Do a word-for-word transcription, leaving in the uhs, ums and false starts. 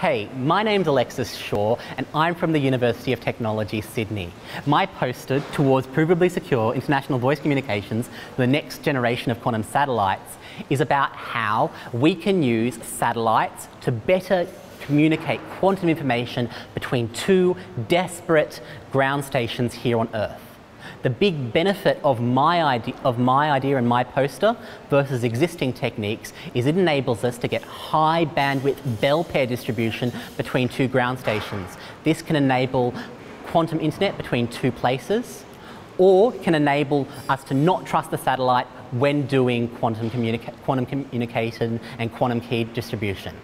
Hey, my name's Alexis Shaw and I'm from the University of Technology, Sydney. My poster towards provably secure international voice communications for the next generation of quantum satellites is about how we can use satellites to better communicate quantum information between two desperate ground stations here on Earth. The big benefit of my, idea, of my idea and my poster versus existing techniques is it enables us to get high bandwidth bell pair distribution between two ground stations. This can enable quantum internet between two places, or can enable us to not trust the satellite when doing quantum, communica quantum communication and quantum key distribution.